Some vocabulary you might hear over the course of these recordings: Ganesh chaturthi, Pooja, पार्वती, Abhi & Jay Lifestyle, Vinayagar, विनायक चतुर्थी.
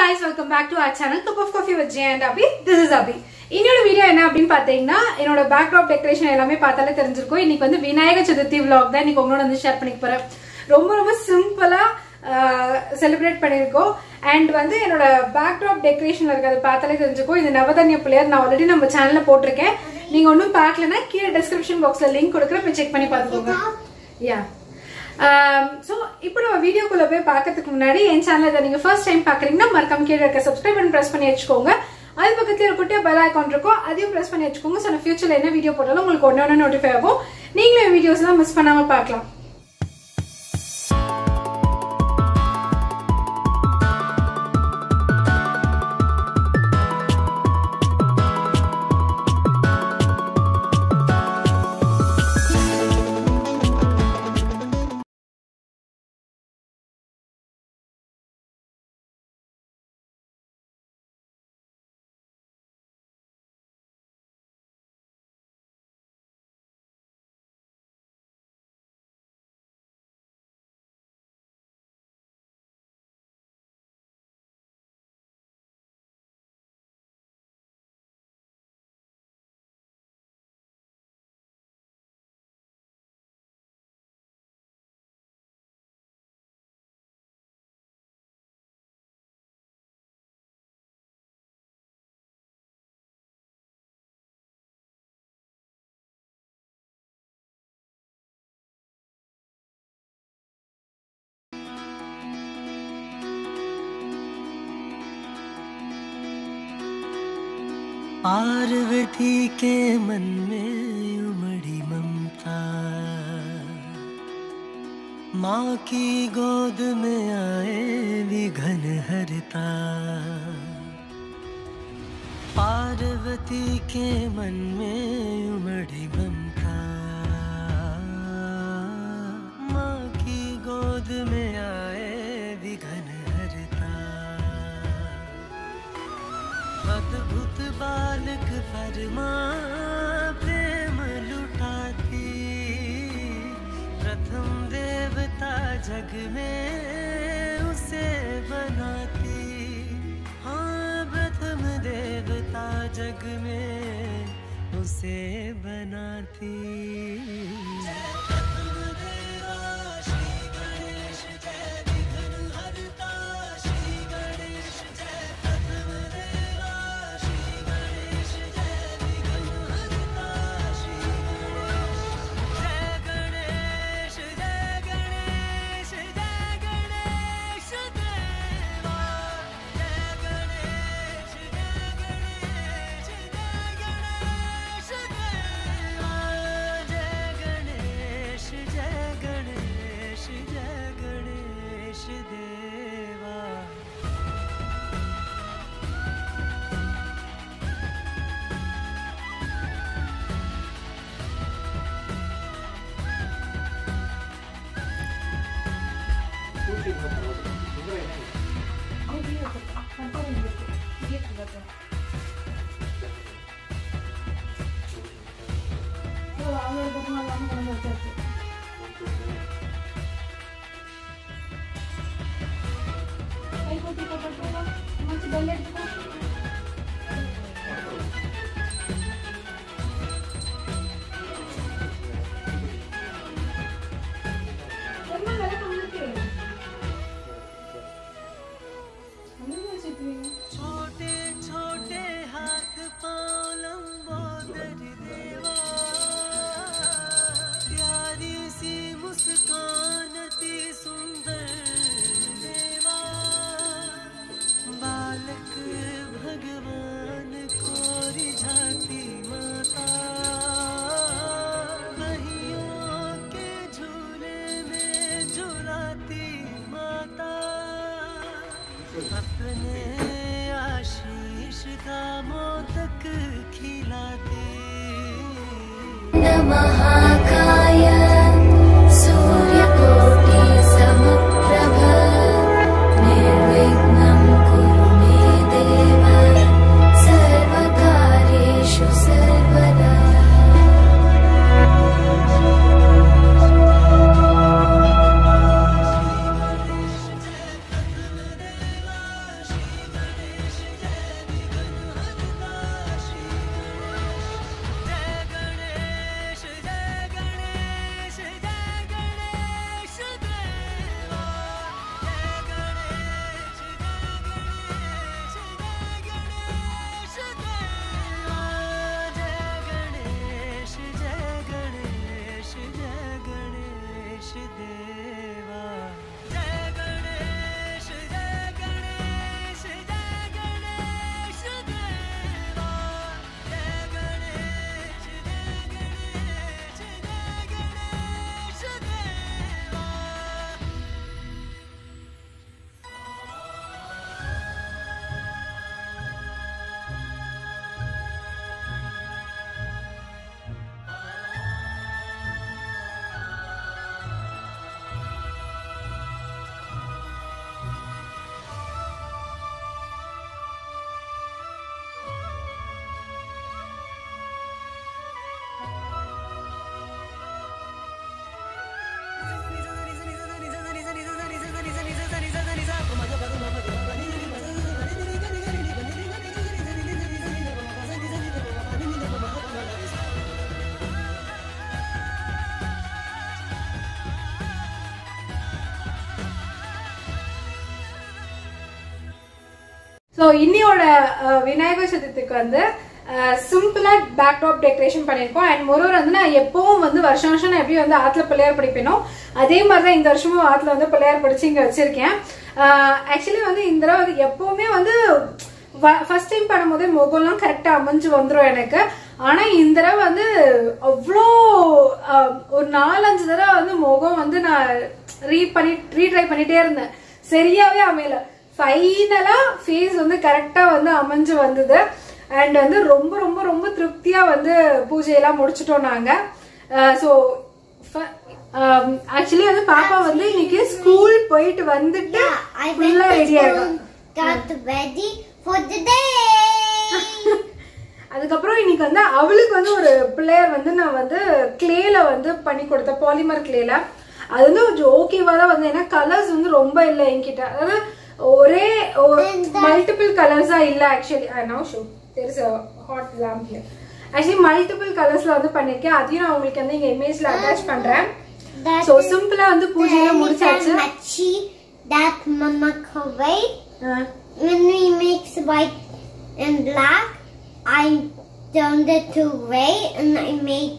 guys, welcome back to our channel Cup of Coffee with Jay and Abhi. This is Abhi. इन्होंने video है ना अपनी पातेंगना इन्होंने backdrop decoration है लामे पाता ले तेरंजर को इन्हीं को अंदर विनायक चतुर्थी व्लॉग दाय निकोंगनों अंदर शेयर पनीक पर रोम्बो रोम्बो सिंपला सेलिब्रेट पनीर को एंड वंदे इन्होंने बैकड्रॉप डेकोरेशन लगा दे पाता ले तेरंजर को इन्हें नवदान्य प्लेयर ना ऑलरेडी नम चैनल ना पोट रखे निक उन्होंने पैक लेना की डिस्क्रिप्शन बॉक्स में लिंक कोड़कर पे चेक पनी पाते होगा या so इप्पड़ वाव वीडियो को लगे पाकर तक मुनारी इन चैनल जाने के फर्स्ट टाइम पाकरिंग ना मरकम के डर का सब्सक्राइब बटन प्रेस पनी एच कोंगा आदि बगतले रुकटे बेल आइकॉन रखो आदि प्रेस पनी एच कोंगा सना फ्यूचर लेना वीडियो पोटल उंगल कोडने उन्हें नोटिफाई आबो नींगले वीडियोस ना मिस पनामल पाकला पार्वती के मन में उमड़ी ममता, माँ की गोद में आए विघ्न हरता। पार्वती के मन में उमड़ी ममता, माँ की गोद में आए विघ्न हरता। अद्भुत बालक फरमा प्रेम लुटाती, प्रथम देवता जग में उसे बनाती। हाँ, प्रथम देवता जग में उसे बनाती। So இன்னியோட விநாயகர் சதுர்த்திக்கு வந்து சிம்பிளா பேக்டாப் டெக்கரேஷன் பண்ணிருக்கோம். அண்ட் மொரோர் வந்து நான் எப்பவும் வந்து வருஷம் வருஷம் நான் எப்படி வந்து ஆத்துல பிள்ளையார் படிப்பேனோ அதே மாதிரிதான் இந்த வருஷமும் ஆத்துல வந்து பிள்ளையார் படிச்சு இங்க வச்சிருக்கேன். ஆக்சுவலி வந்து இந்த தடவை எப்பவுமே வந்து ஃபர்ஸ்ட் டைம் பண்ணும்போது மொகோலாம் கரெக்டா அமைஞ்சு வந்துடும் எனக்கு. ஆனா இந்த தடவை வந்து அவ்வளோ ஒரு 4-5 தடவை வந்து மொகம் வந்து நான் ரீட்ரை பண்ணிட்டே இருந்தேன், சரியாவே அமையல. ஃபைனலா ஃபேஸ் வந்து கரெக்டா வந்து அமைஞ்சு வந்தது. அண்ட் வந்து ரொம்ப ரொம்ப ரொம்ப திருப்தியா வந்து பூஜையெல்லாம் முடிச்சிட்டோம் நாங்க. ஸோ ஆக்சுவலி வந்து பாப்பா வந்து இன்னைக்கு ஸ்கூல் போயிட்டு வந்துட்டு ஃபுல்லா ரெடியா இருக்கும். அதுக்கப்புறம் இன்னைக்கு வந்து அவளுக்கு வந்து ஒரு பிள்ளையார் வந்து நான் வந்து கிளேல வந்து பண்ணி கொடுத்தேன், பாலிமர் கிளேல. அது வந்து கொஞ்சம் ஓகேவா தான் வந்து, ஏன்னா கலர்ஸ் வந்து ரொம்ப இல்லை என்கிட்ட, அதாவது ஒரே மல்டிபிள் கலர்ஸா இல்ல. ஆக்சுவலி ஹாட் லேம்ப்ல ஆக்சுவலி மல்டிபிள் கலர்ஸ்ல வந்து பண்ணிருக்கேன். அதையும் நான் உங்களுக்கு வந்து இங்க இமேஜ்ல அட்டாச் பண்றேன். சோ சிம்பிளா வந்து பூஜையில முடிச்சாச்சு. தட் மம்மா கோவை when we mix white and black I turned it to gray and I made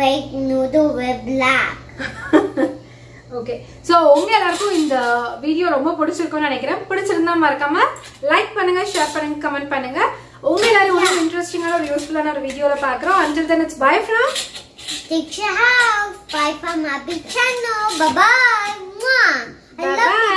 white noodle with black. Okay, so உங்க எல்லாருக்கும் இந்த வீடியோ ரொம்ப பிடிச்சிருக்கும்னு நினைக்கிறேன். பிடிச்சிருந்தா மறக்காம லைக் பண்ணுங்க, ஷேர் பண்ணுங்க, கமெண்ட் பண்ணுங்க. உங்க எல்லாரும் ஒரு இன்ட்ரஸ்டிங்கான ஒரு யூஸ்ஃபுல்லான ஒரு வீடியோல பார்க்கறோம். until then it's bye from Teacher House, bye from Abhi channel, bye bye. I love you.